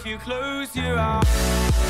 if you close your eyes.